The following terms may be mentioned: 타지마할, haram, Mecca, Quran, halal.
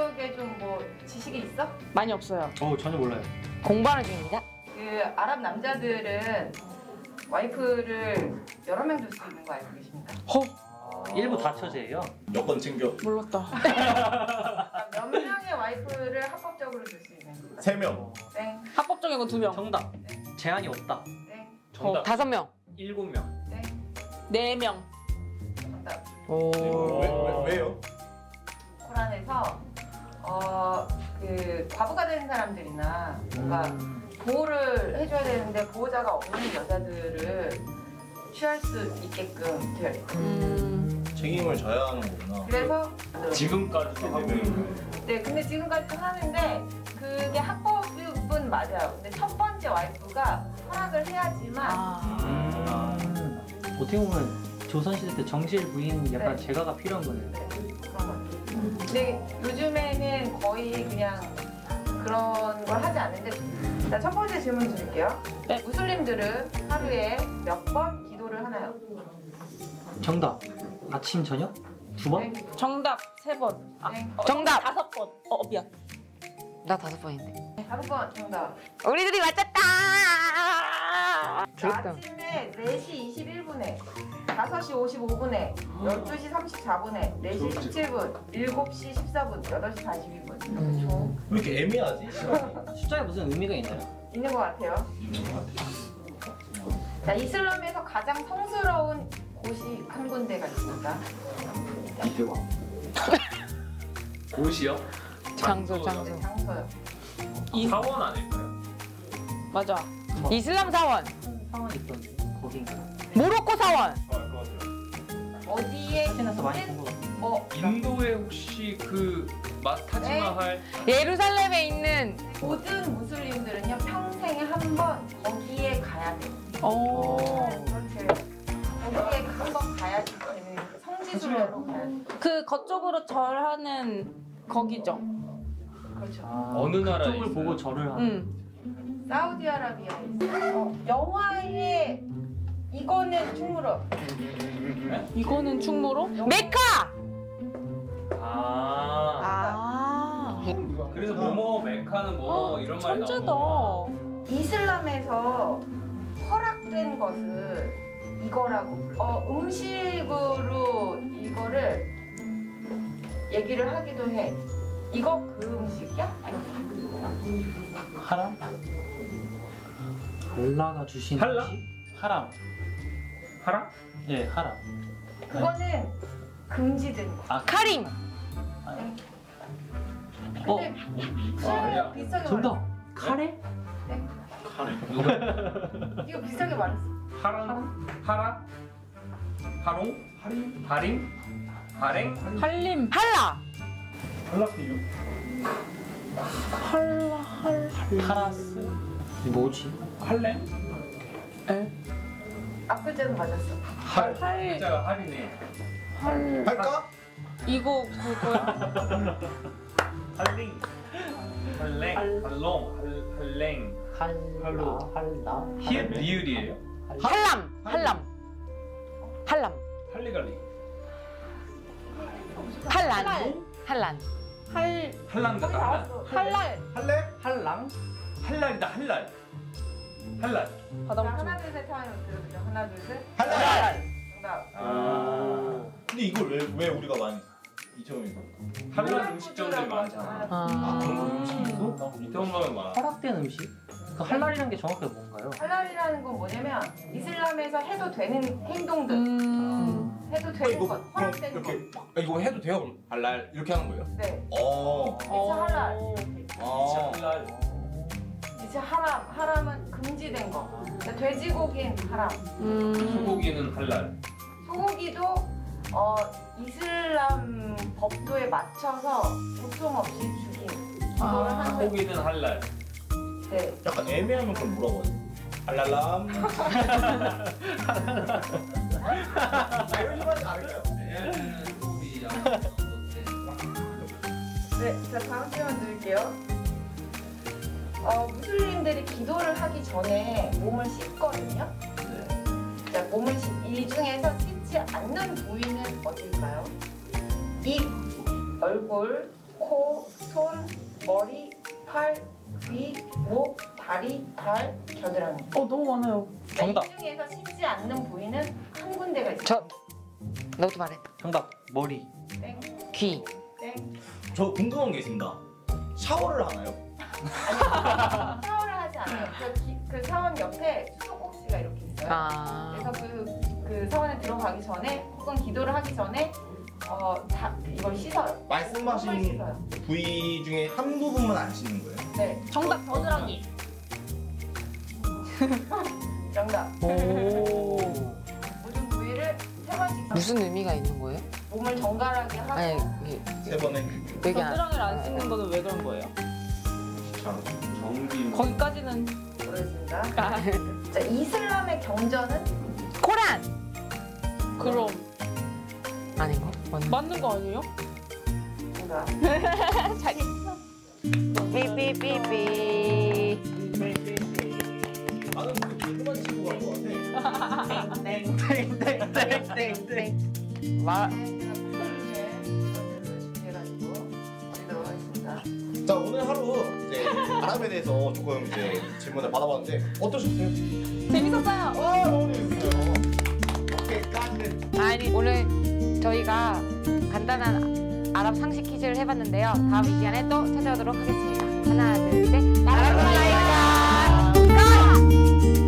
쪽에 좀 뭐 지식이 있어? 많이 없어요. 전혀 몰라요. 공부하는 중입니다. 그 아랍 남자들은 와이프를 여러 명 줄 수 있는 거 알고 계십니까? 일부 다처제예요. 몇 번 챙겨? 몰랐다. 몇 명의 와이프를 합법적으로 줄 수 있는 거? 3명. 땡. 합법적인 건 2명. 정답. 땡. 제한이 없다. 땡. 정답. 5명. 7명. 땡. 4명. 정답. 왜요? 코란에서 그 과부가 된 사람들이나 뭔가 보호를 해줘야 되는데 보호자가 없는 여자들을 취할 수 있게끔 될 책임을 져야 하는 거구나. 그래서 지금까지도 하고 네, 근데 지금까지도 하는데 그게 합법은 맞아요. 근데 첫 번째 와이프가 허락을 해야지만 어떻게 보면 조선시대 때 정실 부인 약간 네. 제가가 필요한 거네요. 네, 그런 거. 근데 요즘에는 거의 그냥 그런 걸 하지 않는데 자, 첫 번째 질문 드릴게요. 네. 무슬림들은 하루에 몇 번 기도를 하나요? 정답. 아침, 저녁? 2번? 네. 정답. 3번. 네. 정답. 5번. 미안. 나 5번인데. 5번 정답. 우리들이 맞췄다. 자, 아침에 4시 21분에, 5시 55분에, 12시 34분에, 4시 17분, 7시 14분, 8시 42분. 왜 이렇게 애매하지? 숫자에 무슨 의미가 있나요? 있는 것 같아요. 자, 이슬람에서 가장 성스러운 곳이 한 군데가 있습니다. 이태원. 곳이요? 장소요. 사원 아닐까요? 맞아. 이슬람 사원. 사원이 있던데 거긴가? 모로코 사원. 어디에? 인도에 혹시 그 타지마할? 네. 예루살렘에 있는 모든 무슬림들은요 평생에 한 번 거기에 가야 돼요. 거기에 한 번 가야 되는 성지순례로 가야 돼요. 그 거쪽으로 절하는 거기죠. 그렇죠. 어느 나라에 그쪽을 있어요? 보고 절을 하는. 사우디아라비아에 있어요. 영화에 이거는 충무로. 이거는 충무로? 메카! 그래서 뭐뭐 메카는 뭐 이런 말이 나오고. 이슬람에서 허락된 것을 이거라고 불러. 음식으로 이거를 얘기를 하기도 해. 이거 그 음식이야? 하람? 알라가 주신 할라? 하람. 하람? 네, 하람. 그거는 금지된 거. 카림. 근데 술이랑 비싸게 정답. 카레? 네. 카레. 이거 비싸게 말했어. 하람? 하라? 하롱? 하림? 하림? 하랭? 할림? 할라! 할라스요? 할라, 하라스? 뭐지? 할렘? 에? 앞글자는 맞았어. 할. 글자가 할이네. 할. 할까? 이거 그거야. 할링. 할랭. 할롱. 할랭. 할로. 할라. 히읗 리을이에요. 할람. 할람. 할람. 할리갈리. 할란. 할란. 할. 할란다. 할랄. 할래? 할랑. 할랄이다. 할랄. 할랄. 하나 둘 셋 하면 들어보죠. 하나 둘 셋. 할랄. 정답. 근데 이걸 왜 우리가 많이 이태원인가? 할랄 음식점들이 많잖아. 그런 음식도? 이태원 가면 많아. 허락된 음식? 그 할랄이라는 게 정확하게 뭔가요? 할랄이라는 건 뭐냐면 이슬람에서 해도 되는 행동들. 해도 되는 것, 허락된 것. 이거 해도 돼요? 할랄 이렇게 하는 거예요? 네. 이차 할랄. 이차 할랄. 하람, 하람은 금지된 거. 그러니까 돼지고기는 하람. 소고기는 할랄. 소고기도 이슬람 법도에 맞춰서 고통 없이 죽인. 소고기는 할랄. 네. 약간 애매하면 그걸 뭐라고 하지? 할랄람. 이러지 않을까요? 네, 자 다음 질문 드릴게요. 무슬림들이 기도를 하기 전에 몸을 씻거든요. 네. 자, 이 중에서 씻지 않는 부위는 어딜까요? 입, 얼굴, 코, 코, 손, 머리, 팔, 귀, 목, 다리, 발, 겨드랑이. 너무 많아요. 정답. 이 중에서 쉽지 않는 부위는 한 군데가 있어요. 저 너도 말해. 정답. 머리. 땡. 귀. 땡. 저 궁금한 게 있습니다. 샤워를 하나요? 아니요. 샤워를 하지 않아요. 그 사원 옆에 수도꼭지가 이렇게 있어요. 그래서 그 사원에 들어가기 전에 혹은 기도를 하기 전에 다 이걸 씻어요. 말씀하신 씻어요. 부위 중에 한 부분만 안 씻는 거예요? 네. 정답. 겨드랑이. 정답. 모든 부위를 세 번씩. 무슨 의미가 있는 거예요? 몸을 정갈하게 하고. 아니, 세 번에. 겨드랑이를 안 씻는 거는 왜 그런 거예요? 정기. 거기까지는 모르겠습니다. 자, 이슬람의 경전은? 코란. 그럼. 아닌가? 맞는 거 아니에요? 뭔가. 잘했어. 삐삐삐삐. 나는 되게 궁금한 친구가 것 같아. 땡땡땡땡땡. 자, 오늘 하루 이제 바람에 대해서 조금 이제 질문을 받아봤는데 어떠셨어요? 재밌었어요. 너무 재밌었어요. 아니, 오늘 저희가 간단한 아랍 상식 퀴즈를 해봤는데요. 다음 이 시간에 또 찾아오도록 하겠습니다. 하나, 둘, 셋. 아랍 라이브.